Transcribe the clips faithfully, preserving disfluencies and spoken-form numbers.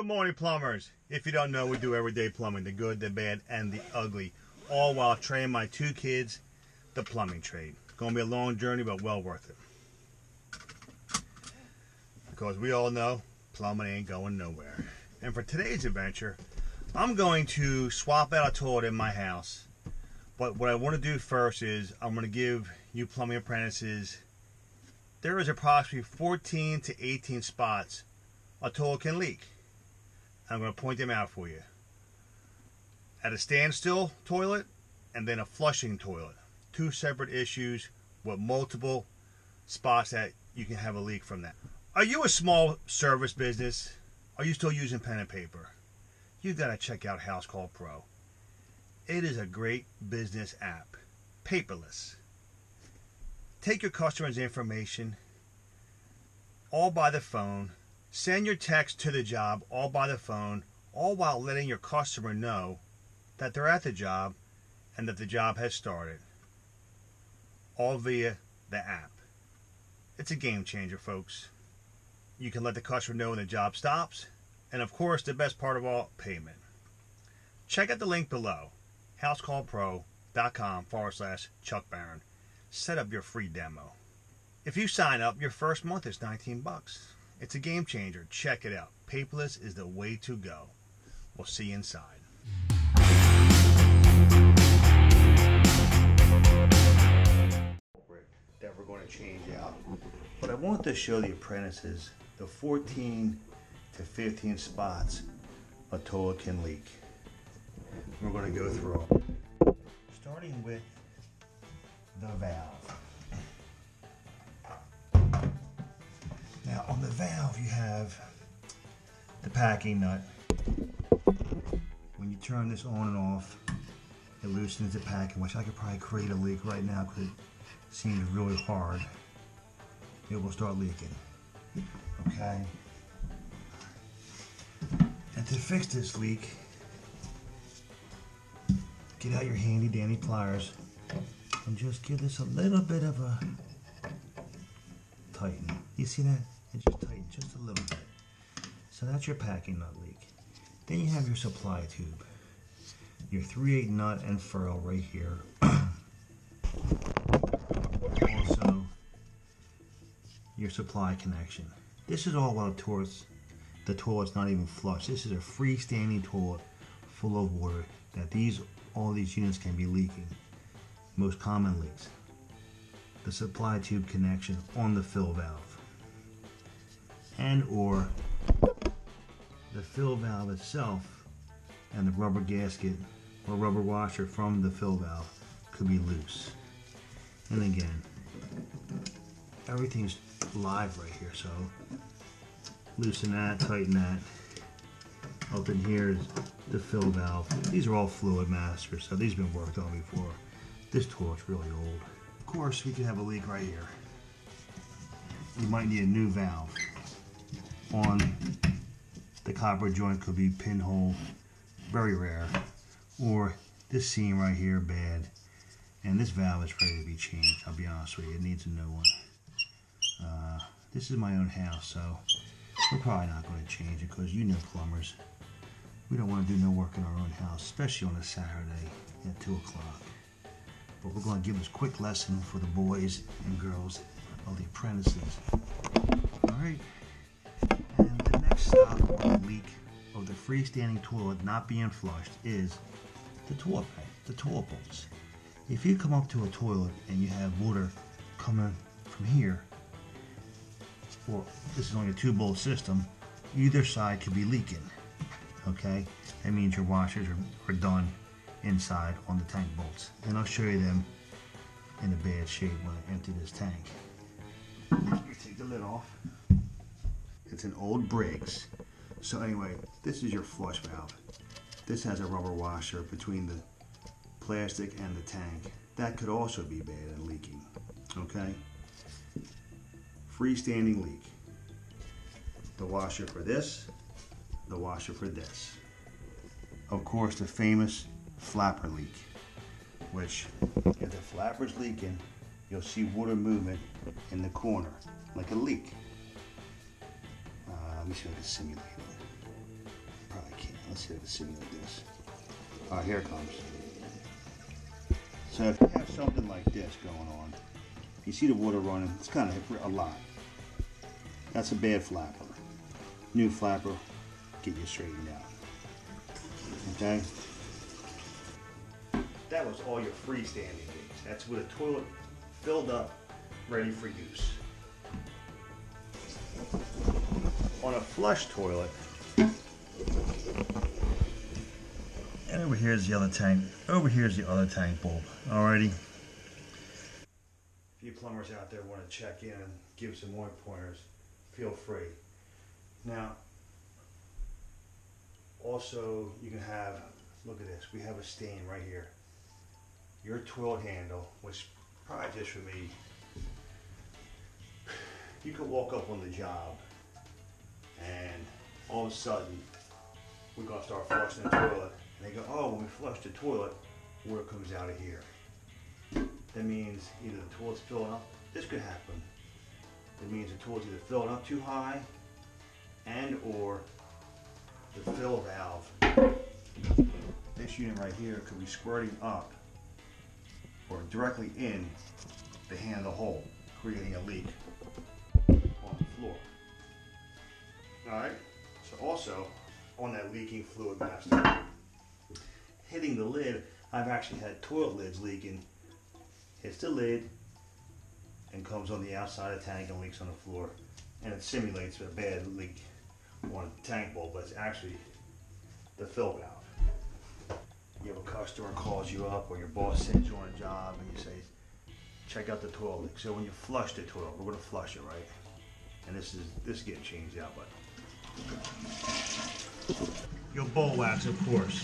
Good morning, plumbers. If you don't know, we do everyday plumbing, the good, the bad, and the ugly, all while training my two kids the plumbing trade. It's going to be a long journey, but well worth it. Because we all know plumbing ain't going nowhere. And for today's adventure, I'm going to swap out a toilet in my house. But what I want to do first is I'm going to give you plumbing apprentices, there is approximately fourteen to eighteen spots a toilet can leak. I'm going to point them out for you. At a standstill toilet and then a flushing toilet. Two separate issues with multiple spots that you can have a leak from that. Are you a small service business? Are you still using pen and paper? You've got to check out House Call Pro. It is a great business app. Paperless. Take your customer's information all by the phone. Send your text to the job all by the phone, all while letting your customer know that they're at the job and that the job has started, all via the app. It's a game changer, folks. You can let the customer know when the job stops, and of course, the best part of all, payment. Check out the link below, housecallpro.com forward slash Chuck Barron. Set up your free demo. If you sign up, your first month is nineteen bucks. It's a game changer. Check it out. Paperless is the way to go. We'll see you inside. That we're going to change out. But I want to show the apprentices the fourteen to fifteen spots a toilet can leak. We're going to go through all. Starting with the valve. Now on the valve you have the packing nut. When you turn this on and off, it loosens the packing, which I could probably create a leak right now because it seems really hard. It will start leaking. Okay. And to fix this leak, get out your handy dandy pliers and just give this a little bit of a tighten. You see that? It just tightened just a little bit. So that's your packing nut leak. Then you have your supply tube. Your three eighths nut and furl right here. Also, your supply connection. This is all while towards the toilet's not even flush. This is a freestanding toilet full of water that these all these units can be leaking. Most common leaks. The supply tube connection on the fill valve. And or the fill valve itself and the rubber gasket or rubber washer from the fill valve could be loose. And again, everything's live right here, so loosen that, tighten that. Up in here is the fill valve. These are all Fluid Masters, so these have been worked on before. This toilet's really old. Of course, we could have a leak right here. You might need a new valve. On the copper joint could be pinhole, very rare, or this seam right here bad, and this valve is ready to be changed. I'll be honest with you, it needs a new one. Uh, this is my own house, so we're probably not going to change it because you know plumbers, we don't want to do no work in our own house, especially on a Saturday at two o'clock. But we're going to give this quick lesson for the boys and girls of the apprentices. All right. Stop or the leak of the freestanding toilet not being flushed is the toilet pipe, the toilet bolts. If you come up to a toilet and you have water coming from here, or this is only a two-bolt system, either side could be leaking. Okay, that means your washers are, are done inside on the tank bolts, and I'll show you them in a bad shape when I empty this tank. Let me take the lid off. It's an old Briggs. So anyway, this is your flush valve. This has a rubber washer between the plastic and the tank. That could also be bad and leaking, okay? Freestanding leak. The washer for this, the washer for this. Of course, the famous flapper leak, which if the flapper's leaking, you'll see water movement in the corner, like a leak. Let me see if I can simulate it. you've ever seen like this. Uh, here it comes. So if you have something like this going on, you see the water running, it's kind of a lot. That's a bad flapper. New flapper, get you straightened out. Okay? That was all your freestanding jigs. That's with a toilet filled up, ready for use. On a flush toilet, and over here's the other tank, over here's the other tank bulb. Alrighty. If you plumbers out there want to check in and give some more pointers, feel free. Now, also you can have, look at this, we have a stain right here. Your toilet handle, which probably just for me, you could walk up on the job and all of a sudden we're going to start flushing the toilet and they go, oh, when we flush the toilet, water comes out of here. That means either the toilet's filling up, this could happen, that means the toilet's either filling up too high and or the fill valve, this unit right here, could be squirting up or directly in the handle hole, creating a leak on the floor. Alright, so also on that leaking Fluid Master, hitting the lid, I've actually had toilet lids leaking, hits the lid and comes on the outside of the tank and leaks on the floor, and it simulates a bad leak on the tank bulb, but it's actually the fill valve. You have a customer calls you up or your boss sends you on a job and you say, check out the toilet leak. So when you flush the toilet, we're going to flush it, right? And this is, this is getting changed out, but your bowl wax, of course.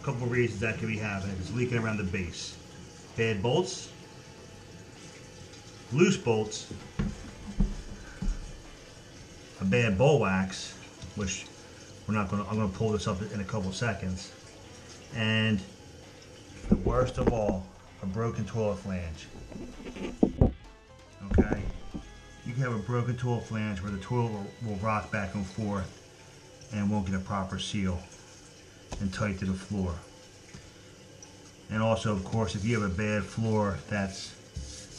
A couple of reasons that could be happening. It's leaking around the base. Bad bolts, loose bolts, a bad bowl wax, which we're not going to, I'm going to pull this up in a couple of seconds, and the worst of all, a broken toilet flange. Okay, you can have a broken toilet flange where the toilet will, will rock back and forth and won't get a proper seal and tight to the floor. And also, of course, if you have a bad floor that's,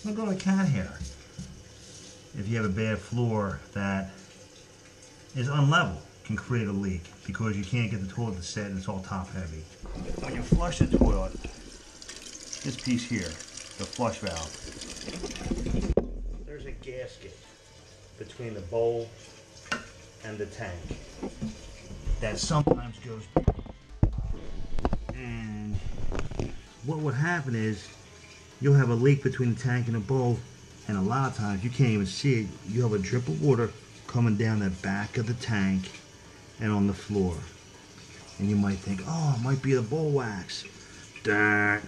I'm going to cat hair. If you have a bad floor that is unlevel, can create a leak because you can't get the toilet to set and it's all top heavy. When you flush the toilet, this piece here, the flush valve, there's a gasket between the bowl and the tank that sometimes goes back. And what would happen is you'll have a leak between the tank and the bowl, and a lot of times you can't even see it. You have a drip of water coming down the back of the tank and on the floor, and you might think, oh, it might be the bowl wax. Darn.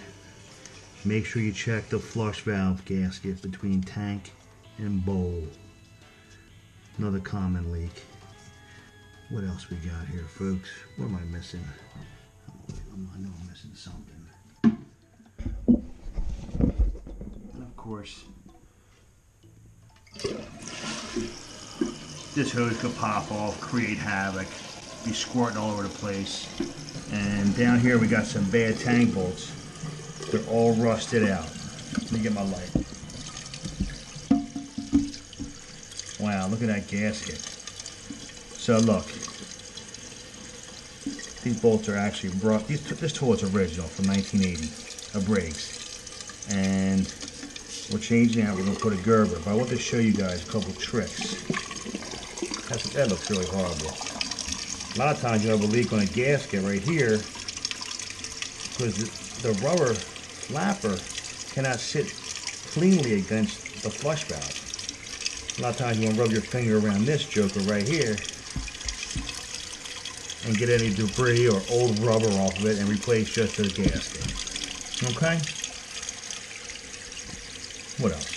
Make sure you check the flush valve gasket between tank and bowl. Another common leak. What else we got here, folks? What am I missing? I know I'm missing something. Course, this hose could pop off, create havoc, be squirting all over the place. And down here we got some bad tank bolts. They're all rusted out. Let me get my light. Wow, look at that gasket. So look, these bolts are actually brought, these, this toilet's original from nineteen eighty, a Briggs, and we're changing out, we're going to put a Gerber, but I want to show you guys a couple tricks. That's, that looks really horrible. A lot of times you'll have a leak on a gasket right here because the, the rubber flapper cannot sit cleanly against the flush valve. A lot of times you want to rub your finger around this joker right here and get any debris or old rubber off of it and replace just the gasket. Okay? What else?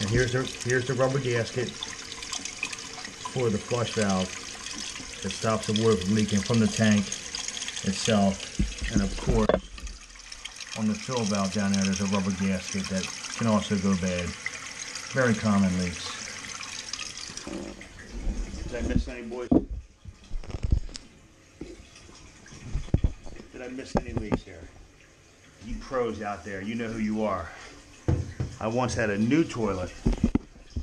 And here's the, here's the rubber gasket for the flush valve that stops the water from leaking from the tank itself. And of course, on the fill valve down there, there's a rubber gasket that can also go bad. Very common leaks. Did I miss any, boys? to miss any leaks here. You pros out there, you know who you are. I once had a new toilet,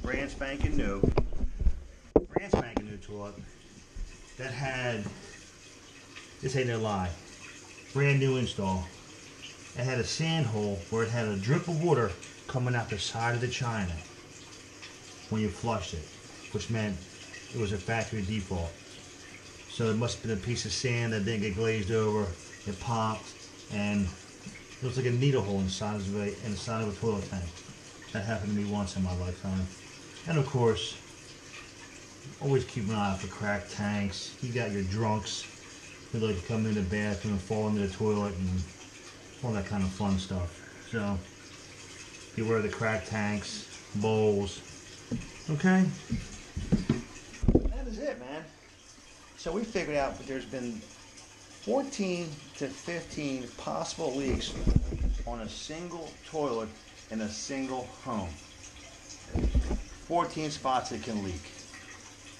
brand spanking new, brand spanking new toilet that had, this ain't no lie, brand new install. It had a sand hole where it had a drip of water coming out the side of the china when you flushed it, which meant it was a factory default. So it must have been a piece of sand that didn't get glazed over. It popped, and it was like a needle hole inside of a, inside of a toilet tank. That happened to me once in my lifetime. And of course, always keep an eye out for cracked tanks. You got your drunks who like to come in the bathroom and fall into the toilet and all that kind of fun stuff. So beware of the cracked tanks, bowls. Okay? That is it, man. So we figured out that there's been fourteen to fifteen possible leaks on a single toilet in a single home. fourteen spots that can leak.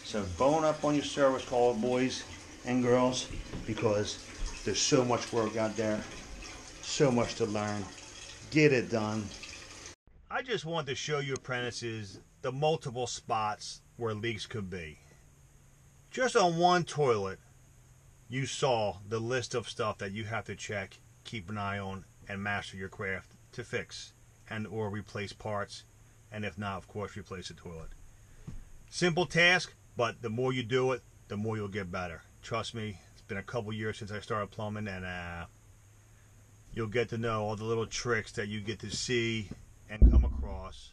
So bone up on your service call, boys and girls, because there's so much work out there, so much to learn. Get it done. I just want to show you apprentices the multiple spots where leaks could be. Just on one toilet, you saw the list of stuff that you have to check, keep an eye on, and master your craft to fix and or replace parts, and if not, of course, replace the toilet. Simple task, but the more you do it, the more you'll get better. Trust me, it's been a couple years since I started plumbing, and uh, you'll get to know all the little tricks that you get to see and come across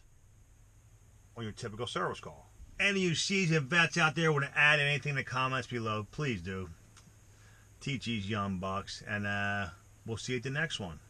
on your typical service call. Any of you seasoned vets out there want to add anything in the comments below, please do. Teach these young bucks, and uh, we'll see you at the next one.